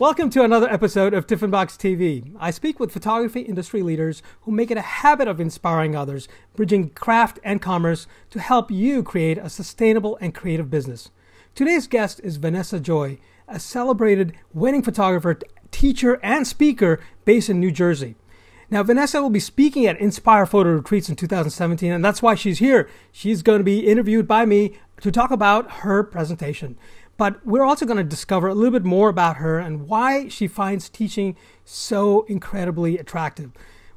Welcome to another episode of Tiffinbox TV. I speak with photography industry leaders who make it a habit of inspiring others, bridging craft and commerce to help you create a sustainable and creative business. Today's guest is Vanessa Joy, a celebrated wedding photographer, teacher, and speaker based in New Jersey. Now, Vanessa will be speaking at Inspire Photo Retreats in 2017, and that's why she's here. She's going to be interviewed by me to talk about her presentation. But we're also going to discover a little bit more about her and why she finds teaching so incredibly attractive.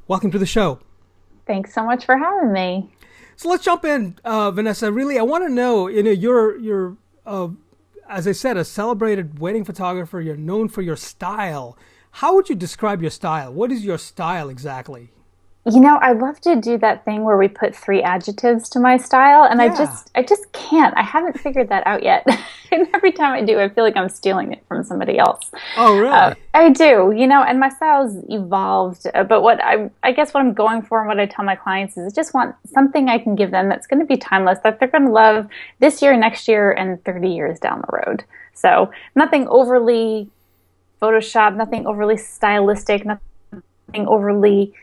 Welcome to the show. Thanks so much for having me. So let's jump in, Vanessa. Really, I want to know, you're as I said, a celebrated wedding photographer. You're known for your style. How would you describe your style? What is your style exactly? You know, I love to do that thing where we put three adjectives to my style, and yeah. I just can't. I haven't figured that out yet. And every time I do, I feel like I'm stealing it from somebody else. Oh, really? I do, you know, and my style's evolved. But what I guess what I'm going for and what I tell my clients is I just want something I can give them that's going to be timeless, that they're going to love this year, next year, and 30 years down the road. So nothing overly Photoshopped, nothing overly stylistic, nothing overly...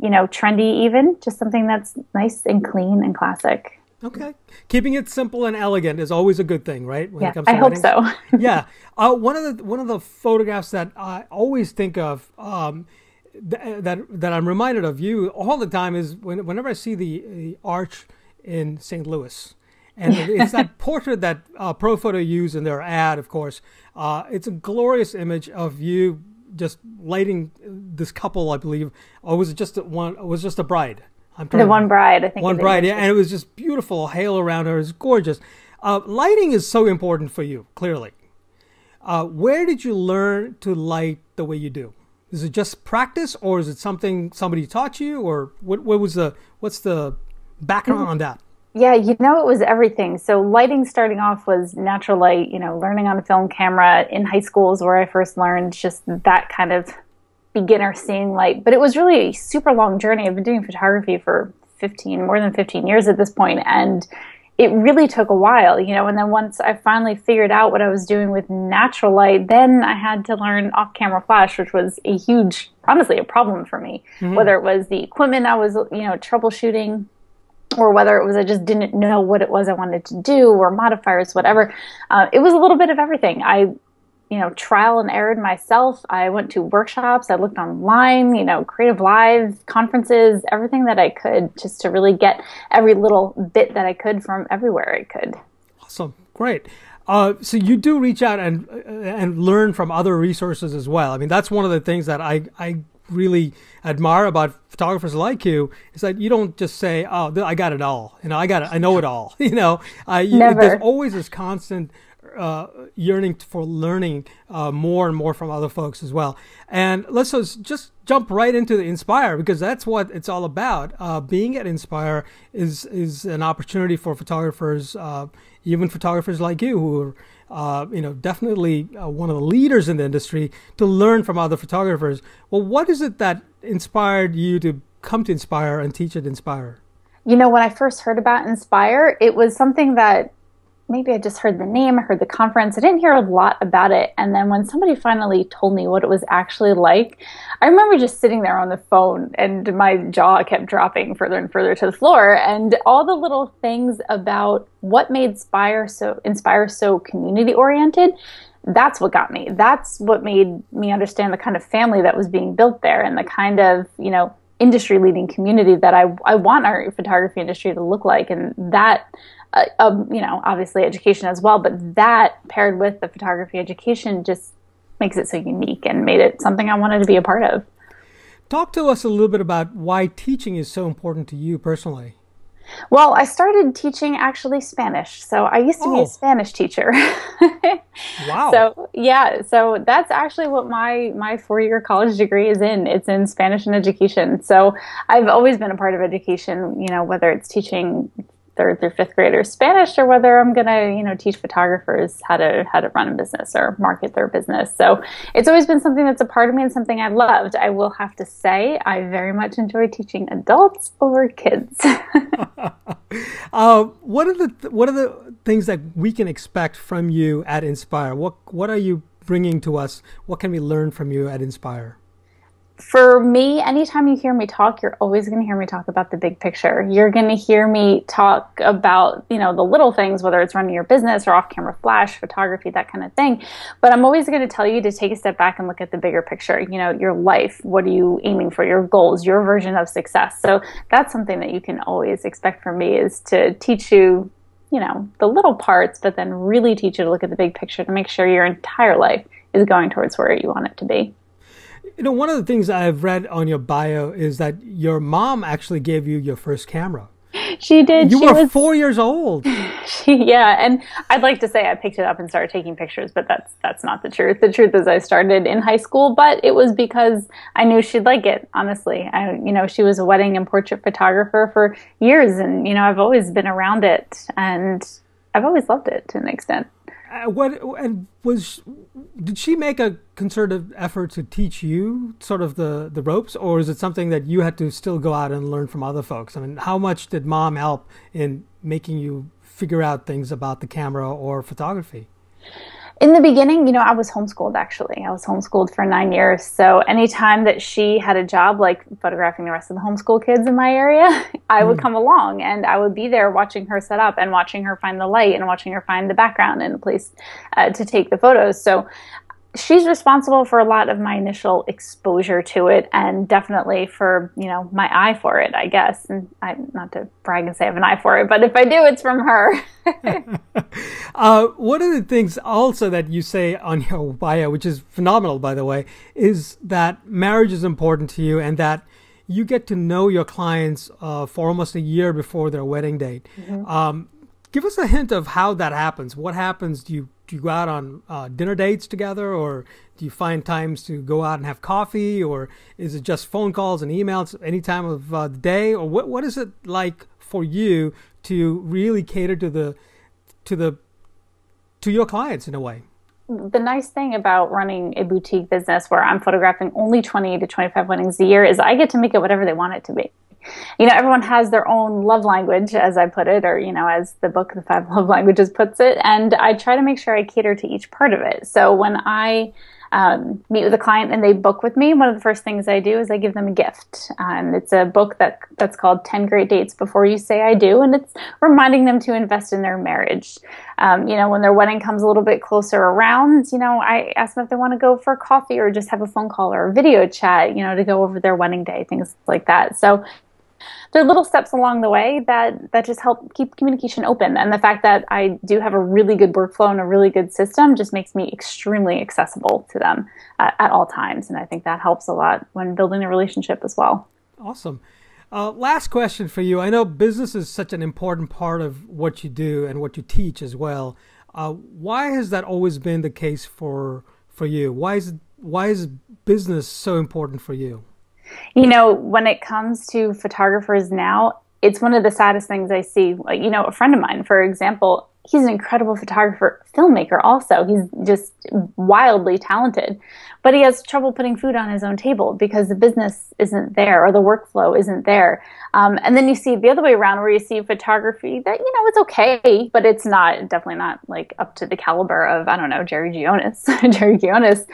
you know, trendy even, just something that's nice and clean and classic. Okay. Keeping it simple and elegant is always a good thing, right? When it comes to weddings. I hope so. Yeah. One of the photographs that I always think of, that I'm reminded of you all the time is whenever I see the arch in St. Louis. And it's that portrait that Profoto used in their ad, of course. It's a glorious image of you just lighting this couple, I believe, or was it just one? It was just a bride. The one bride, I think. One bride, yeah, and it was just beautiful. Hail around her is gorgeous. Lighting is so important for you, clearly. Where did you learn to light the way you do? Is it just practice, or is it something somebody taught you, or what's the background on that? Yeah, you know, it was everything. So lighting starting off was natural light, you know, learning on a film camera in high school is where I first learned just that kind of beginner seeing light. But it was really a super long journey. I've been doing photography for more than 15 years at this point, and it really took a while, you know, and then once I finally figured out what I was doing with natural light, then I had to learn off-camera flash, which was a huge, honestly, a problem for me, whether it was the equipment I was, you know, troubleshooting, or whether it was I just didn't know what it was I wanted to do, or modifiers, whatever. It was a little bit of everything. You know, trial and errored myself. I went to workshops. I looked online, you know, Creative Live, conferences, everything that I could just to really get every little bit that I could from everywhere I could. Awesome. Great. So you do reach out and learn from other resources as well. I mean, that's one of the things that I really admire about photographers like you is that you don't just say, "Oh, I got it all," you know, I know it all, you know. There's always this constant yearning for learning more and more from other folks as well. And let's just jump right into the Inspire, because that's what it's all about. Being at Inspire is an opportunity for photographers, even photographers like you who are you know, definitely one of the leaders in the industry, to learn from other photographers. Well, what is it that inspired you to come to Inspire and teach at Inspire? You know, when I first heard about Inspire, it was something that maybe I just heard the name, I heard the conference, I didn't hear a lot about it. And then when somebody finally told me what it was actually like, I remember just sitting there on the phone and my jaw kept dropping further and further to the floor, and all the little things about what made Inspire so community oriented, that's what got me. That's what made me understand the kind of family that was being built there, and the kind of, you know, industry leading community that I want our photography industry to look like. And that, you know, obviously education as well, but that paired with the photography education just makes it so unique and made it something I wanted to be a part of. Talk to us a little bit about why teaching is so important to you personally. Well, I started teaching actually Spanish. So I used to be a Spanish teacher. Wow. So, yeah, so that's actually what my four-year college degree is in. It's in Spanish and education. So I've always been a part of education, you know, whether it's teaching 3rd through 5th graders Spanish, or whether I'm going to, you know, teach photographers how to run a business or market their business. So it's always been something that's a part of me and something I loved. I will have to say I very much enjoy teaching adults over kids. What are the things that we can expect from you at Inspire? What are you bringing to us? What can we learn from you at Inspire? For me, anytime you hear me talk, you're always going to hear me talk about the big picture. You're going to hear me talk about, you know, the little things, whether it's running your business or off-camera flash, photography, that kind of thing. But I'm always going to tell you to take a step back and look at the bigger picture, you know, your life. What are you aiming for? Your goals, your version of success. So that's something that you can always expect from me, is to teach you, you know, the little parts, but then really teach you to look at the big picture to make sure your entire life is going towards where you want it to be. You know, one of the things I've read on your bio is that your mom actually gave you your first camera. She did. You were 4 years old. Yeah, and I'd like to say I picked it up and started taking pictures, but that's not the truth. The truth is I started in high school, but it was because I knew she'd like it, honestly. You know, she was a wedding and portrait photographer for years, and, you know, I've always been around it, and I've always loved it to an extent. Did she make a concerted effort to teach you sort of the ropes, or is it something that you had to still go out and learn from other folks? I mean, how much did mom help in making you figure out things about the camera or photography? In the beginning, you know, I was homeschooled, actually. I was homeschooled for 9 years. So anytime that she had a job, like photographing the rest of the homeschool kids in my area, I would come along and I would be there watching her set up and watching her find the light and watching her find the background and the place to take the photos. So she's responsible for a lot of my initial exposure to it, and definitely for, you know, my eye for it, I guess. And not to brag and say I have an eye for it, but if I do, it's from her. One of the things also that you say on your bio, which is phenomenal, by the way, is that marriage is important to you and that you get to know your clients for almost a year before their wedding date. Mm-hmm. Give us a hint of how that happens. What happens? Do you go out on dinner dates together, or do you find times to go out and have coffee, or is it just phone calls and emails any time of the day? Or what is it like for you to really cater to your clients in a way? The nice thing about running a boutique business where I'm photographing only 20 to 25 weddings a year is I get to make it whatever they want it to be. You know, everyone has their own love language, as I put it, or, you know, as the book, The Five Love Languages, puts it. And I try to make sure I cater to each part of it. So when I meet with a client and they book with me, one of the first things I do is I give them a gift. It's a book that's called 10 Great Dates Before You Say I Do, and it's reminding them to invest in their marriage. You know, when their wedding comes a little bit closer around, you know, I ask them if they want to go for coffee or just have a phone call or a video chat, you know, to go over their wedding day, things like that. So there are little steps along the way that just help keep communication open. And the fact that I do have a really good workflow and a really good system just makes me extremely accessible to them at all times. And I think that helps a lot when building a relationship as well. Awesome. Last question for you. I know business is such an important part of what you do and what you teach as well. Why has that always been the case for you? Why is business so important for you? You know, when it comes to photographers now, it's one of the saddest things I see. Like, you know, a friend of mine, for example, he's an incredible photographer, filmmaker also. He's just wildly talented, but he has trouble putting food on his own table because the business isn't there or the workflow isn't there. And then you see the other way around, where you see photography that, you know, it's okay, but it's not, definitely not like up to the caliber of, I don't know, Jerry Gionis,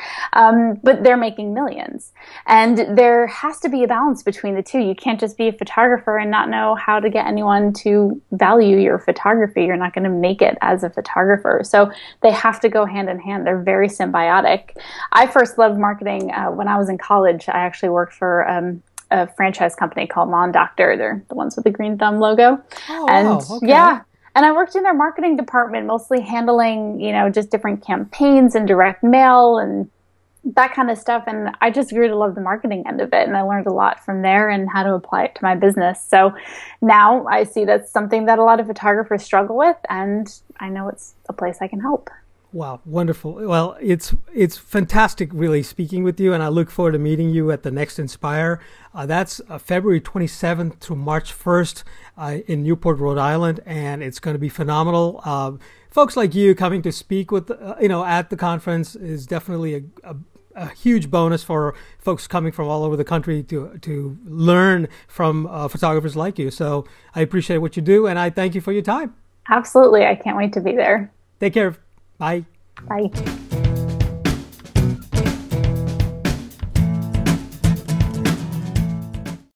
but they're making millions. And there has to be a balance between the two. You can't just be a photographer and not know how to get anyone to value your photography. You're not going to make it as a photographer. So they have to go hand in hand. They're very symbiotic. I first loved marketing when I was in college. I actually worked for a franchise company called Lawn Doctor. They're the ones with the green thumb logo. Oh, and wow. Okay. Yeah. And I worked in their marketing department, mostly handling, you know, just different campaigns and direct mail and that kind of stuff. And I just grew to love the marketing end of it. And I learned a lot from there and how to apply it to my business. So now I see that's something that a lot of photographers struggle with. And I know it's a place I can help. Wow. Wonderful. Well, it's fantastic really speaking with you. And I look forward to meeting you at the next Inspire. That's February 27th through March 1st in Newport, Rhode Island. And it's going to be phenomenal. Folks like you coming to speak with, you know, at the conference is definitely a huge bonus for folks coming from all over the country to learn from photographers like you. So I appreciate what you do, and I thank you for your time. Absolutely. I can't wait to be there. Take care. Bye. Bye.